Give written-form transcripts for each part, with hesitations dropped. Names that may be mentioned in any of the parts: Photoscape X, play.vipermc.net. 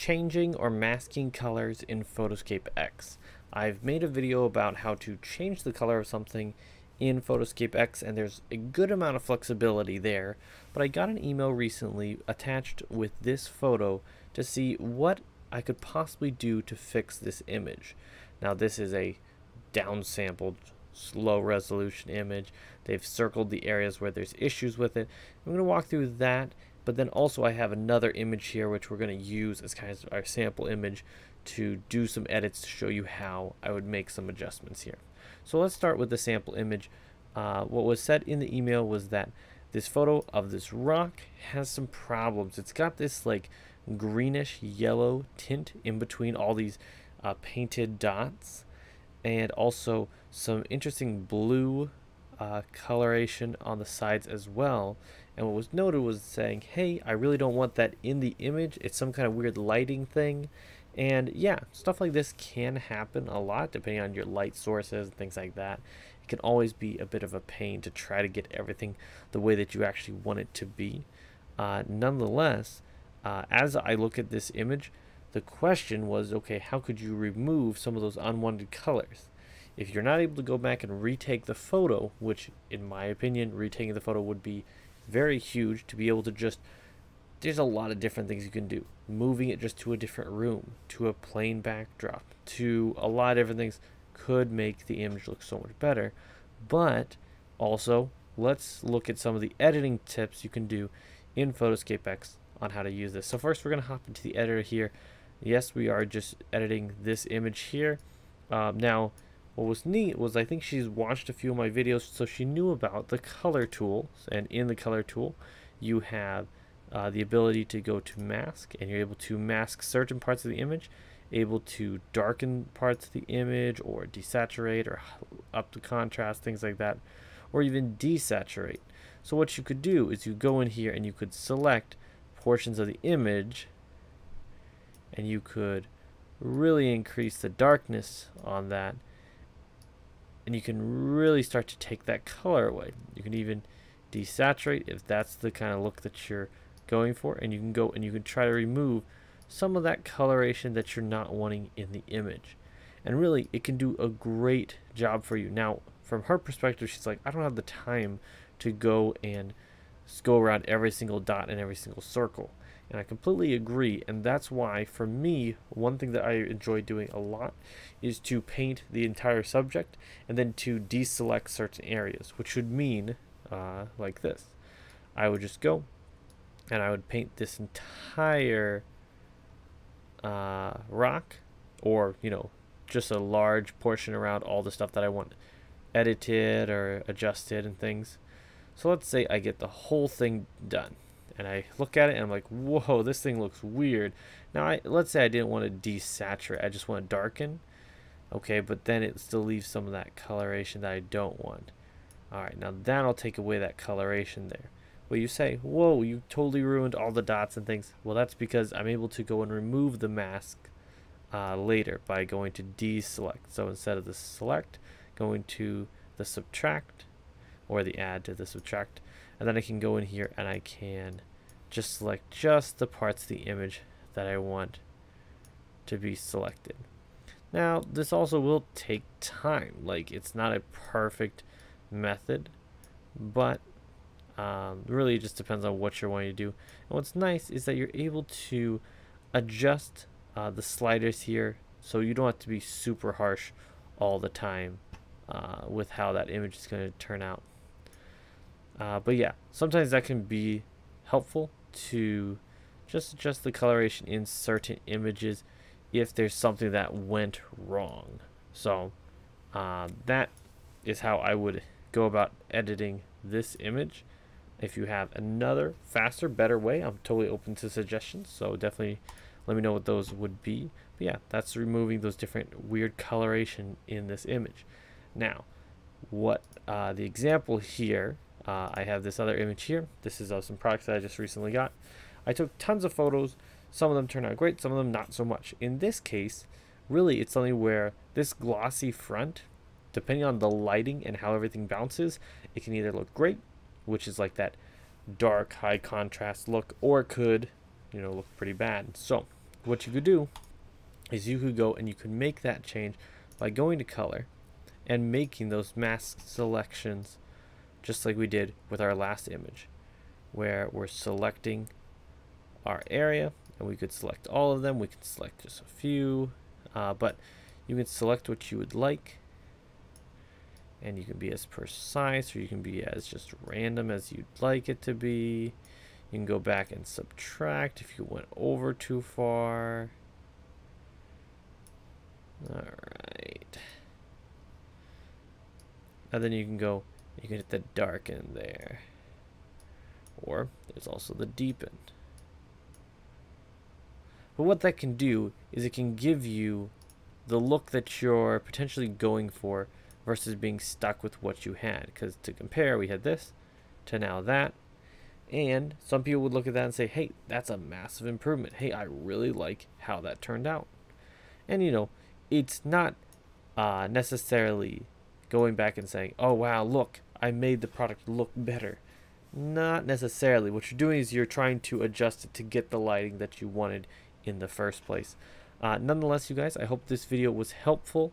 changing or masking colors in Photoscape X. I've made a video about how to change the color of something in Photoscape X, and there's a good amount of flexibility there, but I got an email recently attached with this photo to see what I could possibly do to fix this image. Now, this is a downsampled, low resolution image. They've circled the areas where there's issues with it. I'm going to walk through that, but then also I have another image here which we're going to use as kind of our sample image to do some edits to show you how I would make some adjustments here. So let's start with the sample image. What was said in the email was that this photo of this rock has some problems. It's got this like greenish yellow tint in between all these painted dots, and also some interesting blue coloration on the sides as well. And what was noted was saying, hey, I really don't want that in the image. It's some kind of weird lighting thing. And yeah, stuff like this can happen a lot depending on your light sources and things like that. It can always be a bit of a pain to try to get everything the way that you actually want it to be. Nonetheless, as I look at this image, the question was, okay, how could you remove some of those unwanted colors? If you're not able to go back and retake the photo, which in my opinion, retaking the photo would be very huge to be able to just, there's a lot of different things you can do. Moving it just to a different room, to a plain backdrop, to a lot of different things could make the image look so much better. But also, let's look at some of the editing tips you can do in Photoscape X on how to use this. So first we're gonna hop into the editor here. Yes, we are just editing this image here. Now, what was neat was I think she's watched a few of my videos, so she knew about the color tool. And in the color tool, you have the ability to go to mask, and you're able to mask certain parts of the image, able to darken parts of the image, or desaturate, or up the contrast, things like that, or even desaturate. So what you could do is you go in here and you could select portions of the image, and you could really increase the darkness on that, and you can really start to take that color away. You can even desaturate if that's the kind of look that you're going for, and you can go and you can try to remove some of that coloration that you're not wanting in the image. And really, it can do a great job for you. Now, from her perspective, she's like, I don't have the time to go and go around every single dot and every single circle. And I completely agree, and that's why for me, one thing that I enjoy doing a lot is to paint the entire subject and then to deselect certain areas, which would mean like this. I would just go and I would paint this entire rock, or you know, just a large portion around all the stuff that I want edited or adjusted and things. So let's say I get the whole thing done, and I look at it and I'm like, whoa, this thing looks weird. Now, let's say I didn't want to desaturate, I just want to darken. Okay, but then it still leaves some of that coloration that I don't want. All right, now that'll take away that coloration there. Well, you say, whoa, you totally ruined all the dots and things. Well, that's because I'm able to go and remove the mask later by going to deselect. So instead of the select, going to the subtract, or the add to the subtract, and then I can go in here and I can just select just the parts of the image that I want to be selected. Now, this also will take time. Like, it's not a perfect method, but really it just depends on what you're wanting to do. And what's nice is that you're able to adjust the sliders here, so you don't have to be super harsh all the time with how that image is going to turn out. But yeah, sometimes that can be helpful to just adjust the coloration in certain images if there's something that went wrong. So that is how I would go about editing this image. If you have another faster, better way, I'm totally open to suggestions, so definitely let me know what those would be. But yeah, that's removing those different weird coloration in this image. Now, what the example here, I have this other image here. This is of some products that I just recently got. I took tons of photos. Some of them turned out great, some of them not so much. In this case, really it's something where this glossy front, depending on the lighting and how everything bounces, it can either look great, which is like that dark, high contrast look, or it could, you know, look pretty bad. So what you could do is you could go and you could make that change by going to color and making those mask selections just like we did with our last image, where we're selecting our area, and we could select all of them, we can select just a few, but you can select what you would like, and you can be as precise or you can be as just random as you'd like it to be. You can go back and subtract if you went over too far. All right, and then you can go, you can hit the darken there, or there's also the deepen. But what that can do is it can give you the look that you're potentially going for versus being stuck with what you had, because to compare, we had this to now that, and some people would look at that and say, hey, that's a massive improvement, hey, I really like how that turned out. And you know, it's not necessarily going back and saying, oh wow, look, I made the product look better. Not necessarily. What you're doing is you're trying to adjust it to get the lighting that you wanted in the first place. Nonetheless, you guys, I hope this video was helpful.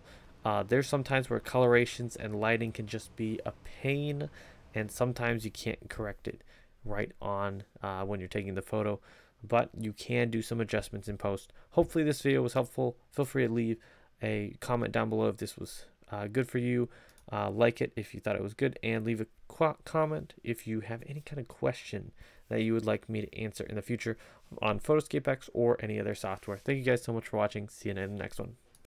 There's sometimes where colorations and lighting can just be a pain, and sometimes you can't correct it right on when you're taking the photo, but you can do some adjustments in post. Hopefully this video was helpful. Feel free to leave a comment down below if this was good for you. Like it if you thought it was good, and leave a comment if you have any kind of question that you would like me to answer in the future on Photoscape X or any other software. Thank you guys so much for watching. See you in the next one.